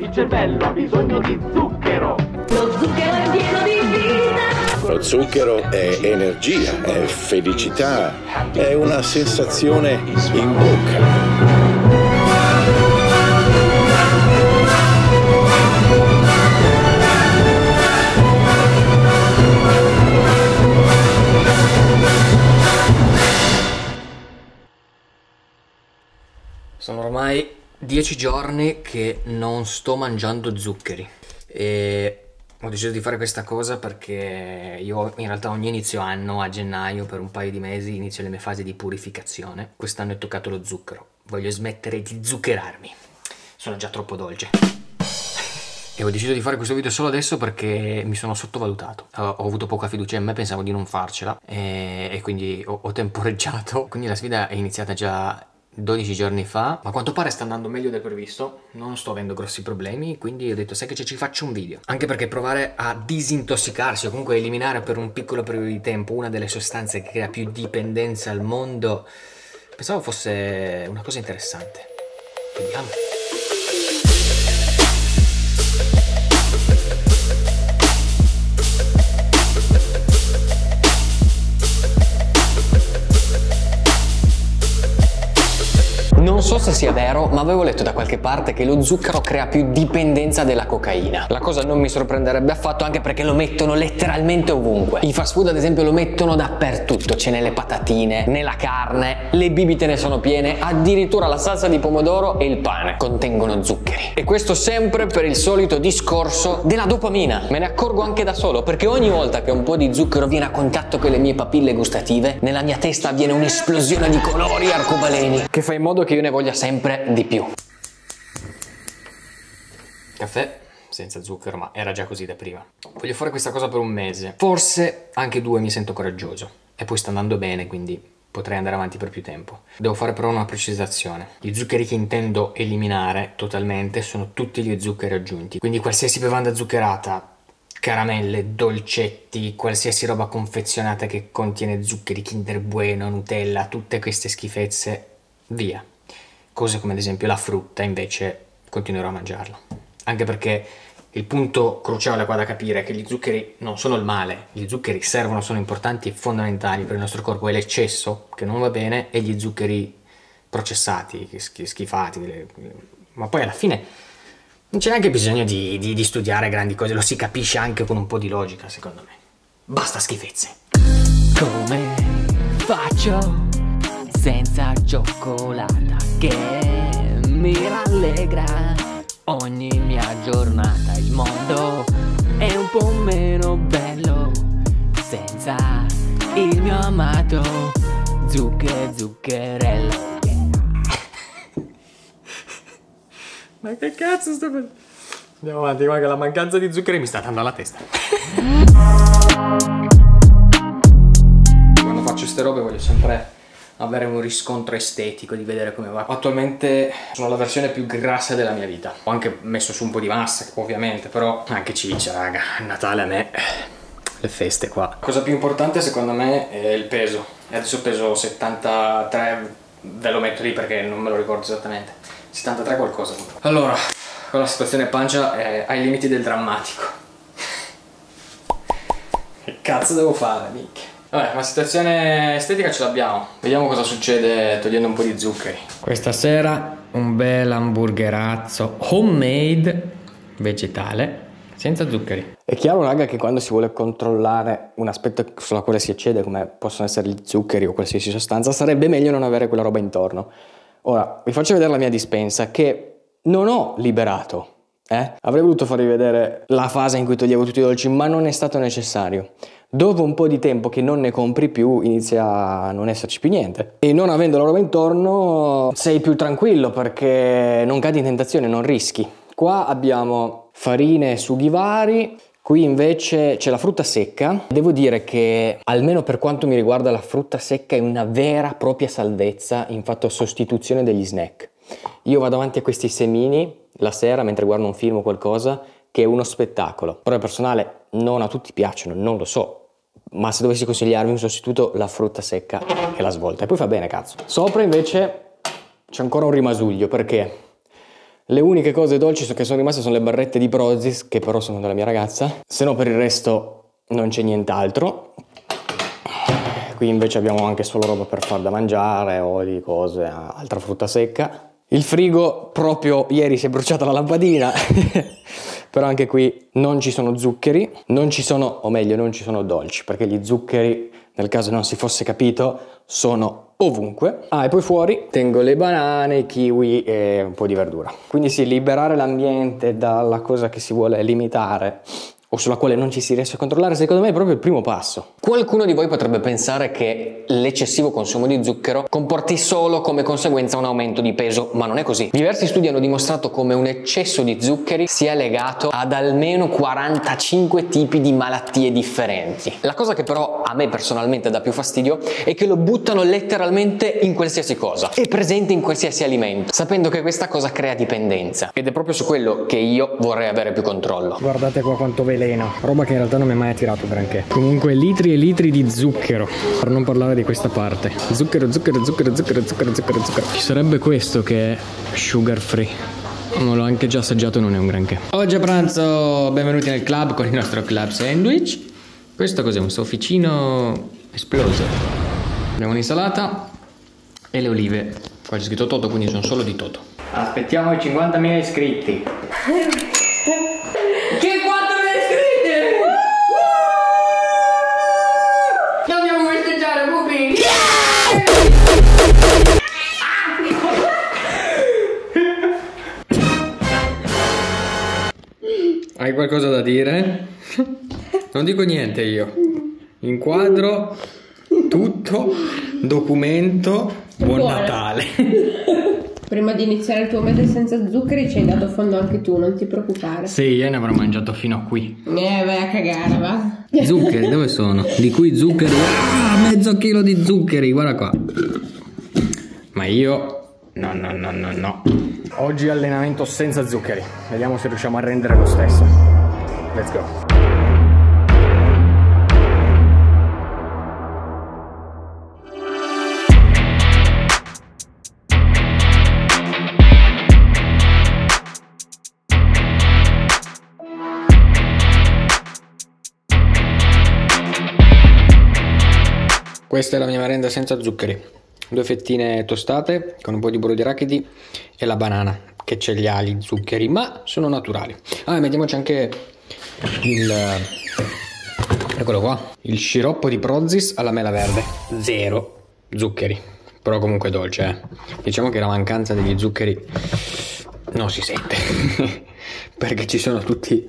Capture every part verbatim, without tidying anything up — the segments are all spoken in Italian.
Il cervello ha bisogno di zucchero. Lo zucchero è pieno di vita. Lo zucchero è energia, è felicità, è una sensazione in bocca. Sono ormai dieci giorni che non sto mangiando zuccheri e ho deciso di fare questa cosa perché io in realtà ogni inizio anno, a gennaio, per un paio di mesi inizio le mie fasi di purificazione. Quest'anno è toccato lo zucchero, voglio smettere di zuccherarmi, sono già troppo dolce. E ho deciso di fare questo video solo adesso perché mi sono sottovalutato. Ho, ho avuto poca fiducia in me, pensavo di non farcela e, e quindi ho, ho temporeggiato. Quindi la sfida è iniziata già dodici giorni fa, ma a quanto pare sta andando meglio del previsto, non sto avendo grossi problemi, quindi ho detto sai che ci faccio un video, anche perché provare a disintossicarsi o comunque eliminare per un piccolo periodo di tempo una delle sostanze che crea più dipendenza al mondo, pensavo fosse una cosa interessante. Vediamo. Non so se sia vero, ma avevo letto da qualche parte che lo zucchero crea più dipendenza della cocaina. La cosa non mi sorprenderebbe affatto, anche perché lo mettono letteralmente ovunque. I fast food ad esempio lo mettono dappertutto, c'è nelle patatine, nella carne, le bibite ne sono piene, addirittura la salsa di pomodoro e il pane contengono zuccheri. E questo sempre per il solito discorso della dopamina. Me ne accorgo anche da solo, perché ogni volta che un po' di zucchero viene a contatto con le mie papille gustative, nella mia testa avviene un'esplosione di colori e arcobaleni che fa in modo che io ne voglia sempre di più. Caffè senza zucchero, ma era già così da prima. Voglio fare questa cosa per un mese, forse anche due, mi sento coraggioso e poi sta andando bene, quindi potrei andare avanti per più tempo. Devo fare però una precisazione: gli zuccheri che intendo eliminare totalmente sono tutti gli zuccheri aggiunti, quindi qualsiasi bevanda zuccherata, caramelle, dolcetti, qualsiasi roba confezionata che contiene zuccheri, Kinder Bueno, Nutella, tutte queste schifezze via. Cose come ad esempio la frutta invece continuerò a mangiarla, anche perché il punto cruciale qua da capire è che gli zuccheri non sono il male, gli zuccheri servono, sono importanti e fondamentali per il nostro corpo, è l'eccesso che non va bene e gli zuccheri processati, schifati, ma poi alla fine non c'è neanche bisogno di, di, di studiare grandi cose, lo si capisce anche con un po' di logica secondo me. Basta schifezze. Come faccio senza cioccolata che mi rallegra ogni mia giornata? Il mondo è un po' meno bello senza il mio amato zucche zuccherello. Ma che cazzo sto facendo? Andiamo avanti, guarda che la mancanza di zuccheri mi sta dando alla testa. Quando faccio ste robe voglio sempre avere un riscontro estetico, di vedere come va. Attualmente sono la versione più grassa della mia vita. Ho anche messo su un po' di massa, ovviamente, però anche ciccia, raga. Natale a me, le feste qua. La cosa più importante secondo me è il peso. E adesso peso settantatré, ve lo metto lì perché non me lo ricordo esattamente. settantatré qualcosa. Allora, con la situazione pancia è ai limiti del drammatico. Che cazzo devo fare, minchia? Vabbè, la situazione estetica ce l'abbiamo. Vediamo cosa succede togliendo un po' di zuccheri. Questa sera un bel hamburgerazzo homemade, vegetale, senza zuccheri. È chiaro raga che quando si vuole controllare un aspetto sulla quale si eccede, come possono essere gli zuccheri o qualsiasi sostanza, sarebbe meglio non avere quella roba intorno. Ora vi faccio vedere la mia dispensa che non ho liberato. Eh? Avrei voluto farvi vedere la fase in cui toglievo tutti i dolci, ma non è stato necessario. Dopo un po' di tempo che non ne compri più inizia a non esserci più niente, e non avendo la roba intorno sei più tranquillo perché non cadi in tentazione, non rischi. Qua abbiamo farine e sughi vari. Qui invece c'è la frutta secca. Devo dire che almeno per quanto mi riguarda la frutta secca è una vera e propria salvezza in fatto sostituzione degli snack. Io vado avanti a questi semini la sera mentre guardo un film o qualcosa, che è uno spettacolo. Però in personale non a tutti piacciono, non lo so, ma se dovessi consigliarvi un sostituto, la frutta secca è la svolta. E poi fa bene, cazzo. Sopra invece c'è ancora un rimasuglio, perché Le uniche cose dolci che sono rimaste sono le barrette di Prozis, che però sono della mia ragazza. Se no per il resto non c'è nient'altro. Qui invece abbiamo anche solo roba per far da mangiare o di cose, altra frutta secca. Il frigo, proprio ieri si è bruciata la lampadina. Però anche qui non ci sono zuccheri, non ci sono, o meglio non ci sono dolci, perché gli zuccheri, nel caso non si fosse capito, sono ovunque. Ah, e poi fuori tengo le banane, i kiwi e un po' di verdura. Quindi sì, liberare l'ambiente dalla cosa che si vuole limitare o sulla quale non ci si riesce a controllare, secondo me è proprio il primo passo. Qualcuno di voi potrebbe pensare che l'eccessivo consumo di zucchero comporti solo come conseguenza un aumento di peso, ma non è così. Diversi studi hanno dimostrato come un eccesso di zuccheri sia legato ad almeno quarantacinque tipi di malattie differenti. La cosa che però a me personalmente dà più fastidio è che lo buttano letteralmente in qualsiasi cosa, è presente in qualsiasi alimento, sapendo che questa cosa crea dipendenza, ed è proprio su quello che io vorrei avere più controllo. Guardate qua quanto vedo veleno, roba che in realtà non mi è mai attirato granché. Comunque litri e litri di zucchero, per non parlare di questa parte. Zucchero, zucchero, zucchero, zucchero, zucchero, zucchero, zucchero. Ci sarebbe questo che è sugar free. Non l'ho anche già assaggiato, non è un granché. Oggi a pranzo, benvenuti nel club con il nostro club sandwich. Questo cos'è? Un sofficino esploso. Abbiamo un'insalata e le olive. Qua c'è scritto Toto, quindi sono solo di Toto. Aspettiamo i cinquantamila iscritti. Hai qualcosa da dire? Non dico niente io. Inquadro tutto, documento, buon Buona. Natale. Prima di iniziare il tuo mese senza zuccheri ci hai dato fondo anche tu, non ti preoccupare. Sì, io ne avrò mangiato fino a qui. Eh, vai a cagare, va. Zuccheri, dove sono? Di cui zuccheri... Ah, mezzo chilo di zuccheri, guarda qua. Ma io... No, no, no, no, no. Oggi allenamento senza zuccheri. Vediamo se riusciamo a rendere lo stesso. Let's go. Questa è la mia merenda senza zuccheri. Due fettine tostate con un po' di burro di arachidi e la banana, che ce li ha gli zuccheri, ma sono naturali. Ah, mettiamoci anche il... eccolo qua, il sciroppo di Prozis alla mela verde. Zero zuccheri, però comunque dolce, eh. Diciamo che la mancanza degli zuccheri non si sente, perché ci sono tutti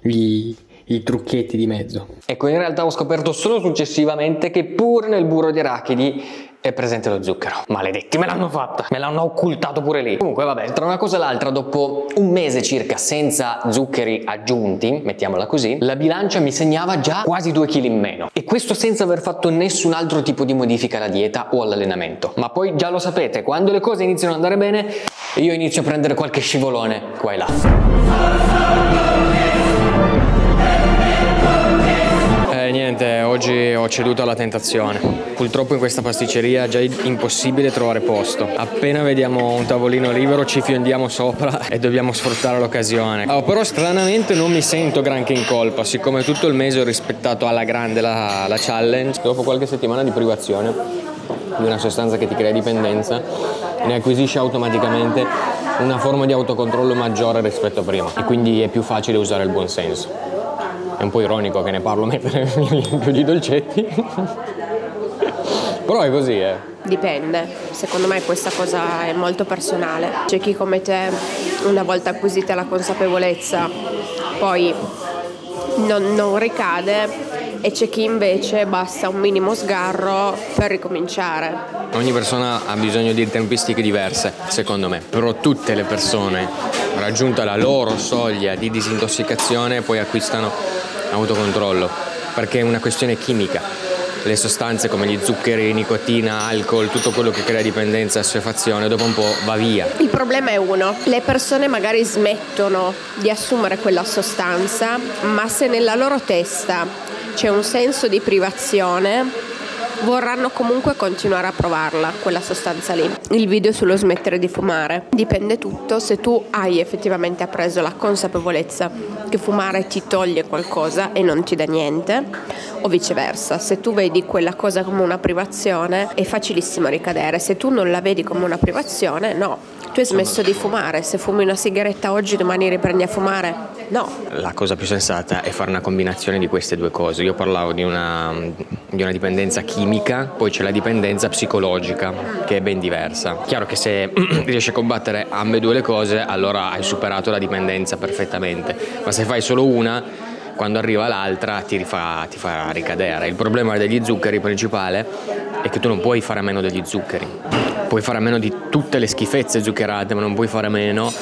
gli... i trucchetti di mezzo. Ecco, in realtà ho scoperto solo successivamente che pure nel burro di arachidi è presente lo zucchero. Maledetti, me l'hanno fatta, me l'hanno occultato pure lì. Comunque vabbè, tra una cosa e l'altra, dopo un mese circa senza zuccheri aggiunti, mettiamola così, la bilancia mi segnava già quasi due chili in meno, e questo senza aver fatto nessun altro tipo di modifica alla dieta o all'allenamento. Ma poi già lo sapete, quando le cose iniziano ad andare bene io inizio a prendere qualche scivolone qua e là. Niente, oggi ho ceduto alla tentazione. Purtroppo in questa pasticceria è già impossibile trovare posto. Appena vediamo un tavolino libero ci fiondiamo sopra e dobbiamo sfruttare l'occasione. Oh, però stranamente non mi sento granché in colpa, siccome tutto il mese ho rispettato alla grande la, la challenge. Dopo qualche settimana di privazione di una sostanza che ti crea dipendenza, ne acquisisci automaticamente una forma di autocontrollo maggiore rispetto a prima, e quindi è più facile usare il buon senso. È un po' ironico che ne parlo mentre mi riempio di dolcetti. Però è così, eh. Dipende. Secondo me questa cosa è molto personale. C'è chi come te, una volta acquisita la consapevolezza, poi non, non ricade, e c'è chi invece basta un minimo sgarro per ricominciare. Ogni persona ha bisogno di tempistiche diverse, secondo me. Però tutte le persone, raggiunta la loro soglia di disintossicazione, poi acquistano autocontrollo, perché è una questione chimica. Le sostanze come gli zuccheri, nicotina, alcol, tutto quello che crea dipendenza e assuefazione dopo un po' va via. Il problema è uno: le persone magari smettono di assumere quella sostanza, ma se nella loro testa c'è un senso di privazione, vorranno comunque continuare a provarla, quella sostanza lì. Il video sullo smettere di fumare. Dipende tutto se tu hai effettivamente appreso la consapevolezza che fumare ti toglie qualcosa e non ti dà niente, o viceversa. Se tu vedi quella cosa come una privazione è facilissimo ricadere, se tu non la vedi come una privazione, no. Tu hai smesso di fumare, se fumi una sigaretta oggi domani riprendi a fumare? No. La cosa più sensata è fare una combinazione di queste due cose. Io parlavo di una, di una dipendenza chimica, poi c'è la dipendenza psicologica che è ben diversa. Chiaro che se riesci a combattere ambedue le cose allora hai superato la dipendenza perfettamente, ma se fai solo una, quando arriva l'altra ti fa, ti fa ricadere. Il problema degli zuccheri principale è che tu non puoi fare a meno degli zuccheri, puoi fare a meno di tutte le schifezze zuccherate, ma non puoi fare a meno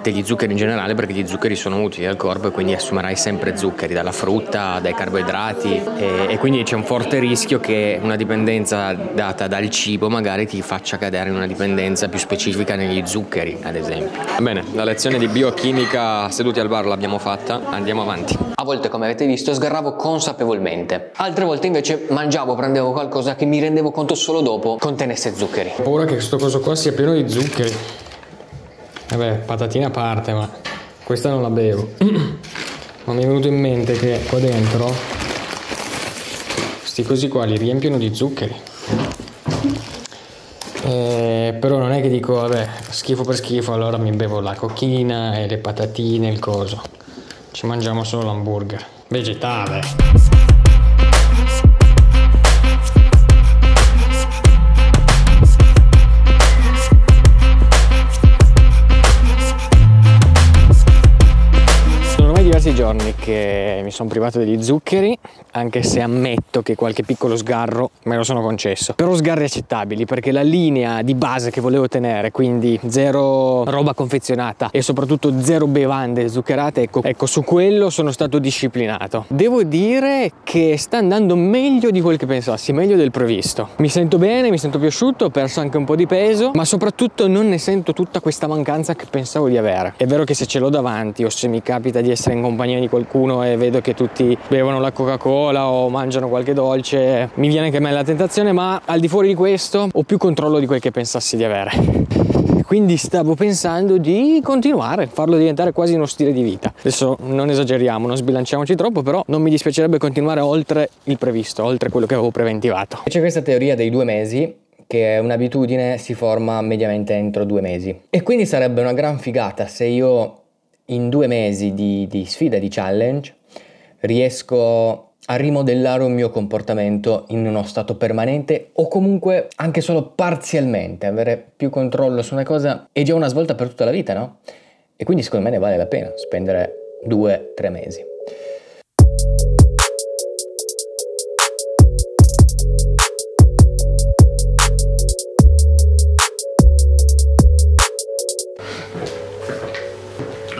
degli zuccheri in generale, perché gli zuccheri sono utili al corpo e quindi assumerai sempre zuccheri dalla frutta, dai carboidrati e, e quindi c'è un forte rischio che una dipendenza data dal cibo magari ti faccia cadere in una dipendenza più specifica negli zuccheri, ad esempio. Bene, la lezione di biochimica seduti al bar l'abbiamo fatta, andiamo avanti. A volte, come avete visto, sgarravo consapevolmente, altre volte invece mangiavo, prendevo qualcosa che mi rendevo conto solo dopo contenesse zuccheri. Ho paura che questo coso qua sia pieno di zuccheri. Vabbè, patatina a parte, ma questa non la bevo. Ma mi è venuto in mente che qua dentro questi cosi qua li riempiono di zuccheri. Eh, però non è che dico, vabbè, schifo per schifo, allora mi bevo la cocchina e le patatine, il coso. Ci mangiamo solo l'hamburger. Vegetale! Giorni che mi sono privato degli zuccheri, anche se ammetto che qualche piccolo sgarro me lo sono concesso, però sgarri accettabili, perché la linea di base che volevo tenere, quindi zero roba confezionata e soprattutto zero bevande zuccherate, ecco, ecco su quello sono stato disciplinato. Devo dire che sta andando meglio di quel che pensassi, meglio del previsto. Mi sento bene, mi sento più asciutto, ho perso anche un po' di peso, ma soprattutto non ne sento tutta questa mancanza che pensavo di avere. È vero che se ce l'ho davanti o se mi capita di essere in compagnia di qualcuno e vedo che tutti bevono la Coca-Cola o mangiano qualche dolce, mi viene anche a me la tentazione, ma al di fuori di questo ho più controllo di quel che pensassi di avere. Quindi stavo pensando di continuare, farlo diventare quasi uno stile di vita. Adesso non esageriamo, non sbilanciamoci troppo, però non mi dispiacerebbe continuare oltre il previsto, oltre quello che avevo preventivato. C'è questa teoria dei due mesi, che è un'abitudine si forma mediamente entro due mesi. E quindi sarebbe una gran figata se io in due mesi di, di sfida, di challenge, riesco a rimodellare un mio comportamento in uno stato permanente o comunque anche solo parzialmente. Avere più controllo su una cosa è già una svolta per tutta la vita, no? E quindi secondo me ne vale la pena spendere due, tre mesi.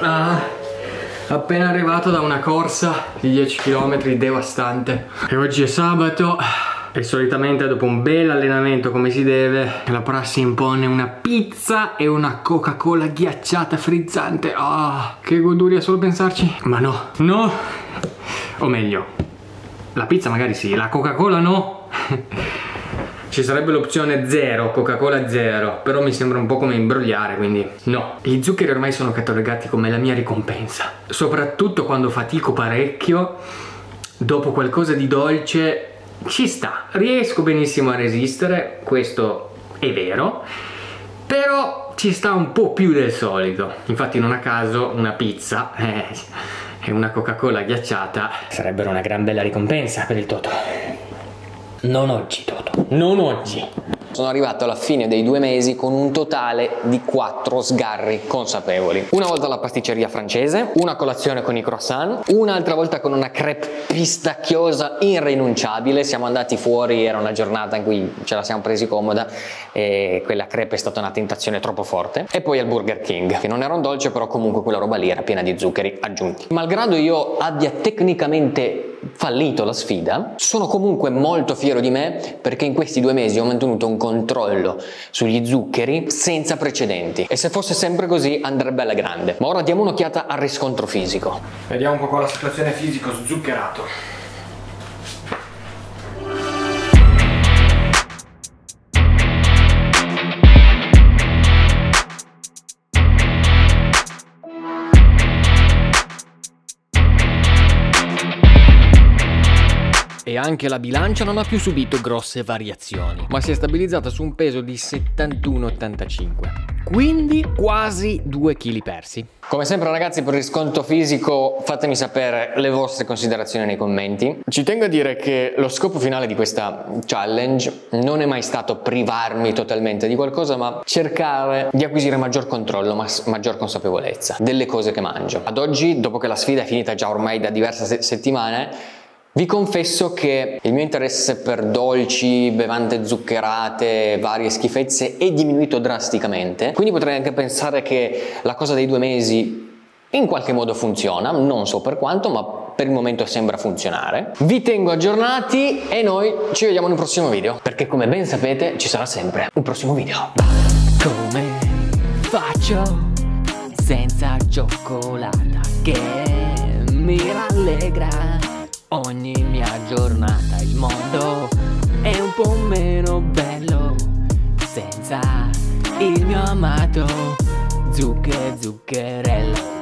Ah, appena arrivato da una corsa di dieci chilometri devastante. E oggi è sabato e solitamente dopo un bel allenamento come si deve la prassi impone una pizza e una Coca-Cola ghiacciata frizzante. Ah, oh, che goduria solo pensarci. Ma no, no, o meglio, la pizza magari sì, la Coca-Cola no. Ci sarebbe l'opzione zero, Coca-Cola zero, però mi sembra un po' come imbrogliare, quindi no. Gli zuccheri ormai sono catalogati come la mia ricompensa, soprattutto quando fatico parecchio. Dopo qualcosa di dolce ci sta, riesco benissimo a resistere, questo è vero, però ci sta un po' più del solito. Infatti non a caso una pizza eh, e una Coca-Cola ghiacciata sarebbero una gran bella ricompensa per il Toto. Non oggi, Toto, non oggi. Sono arrivato alla fine dei due mesi con un totale di quattro sgarri consapevoli. Una volta alla pasticceria francese, una colazione con i croissant, un'altra volta con una crepe pistacchiosa irrinunciabile. Siamo andati fuori, era una giornata in cui ce la siamo presi comoda e quella crepe è stata una tentazione troppo forte. E poi al Burger King, che non era un dolce, però comunque quella roba lì era piena di zuccheri aggiunti. Malgrado io abbia tecnicamente fallito la sfida, sono comunque molto fiero di me, perché in questi due mesi ho mantenuto un controllo sugli zuccheri senza precedenti, e se fosse sempre così andrebbe alla grande. Ma ora diamo un'occhiata al riscontro fisico. Vediamo un po' con la situazione fisico zuccherato. e anche la bilancia non ha più subito grosse variazioni, ma si è stabilizzata su un peso di settantuno virgola ottantacinque, quindi quasi due chili persi. Come sempre ragazzi, per riscontro fisico fatemi sapere le vostre considerazioni nei commenti. Ci tengo a dire che lo scopo finale di questa challenge non è mai stato privarmi totalmente di qualcosa, ma cercare di acquisire maggior controllo, ma maggior consapevolezza delle cose che mangio. Ad oggi, dopo che la sfida è finita già ormai da diverse se- settimane, vi confesso che il mio interesse per dolci, bevande zuccherate, varie schifezze è diminuito drasticamente, quindi potrei anche pensare che la cosa dei due mesi in qualche modo funziona, non so per quanto, ma per il momento sembra funzionare. Vi tengo aggiornati e noi ci vediamo in un prossimo video, perché come ben sapete ci sarà sempre un prossimo video. Come faccio senza cioccolata che mi rallegra? Ogni mia giornata il mondo è un po' meno bello senza il mio amato zucche zuccherello.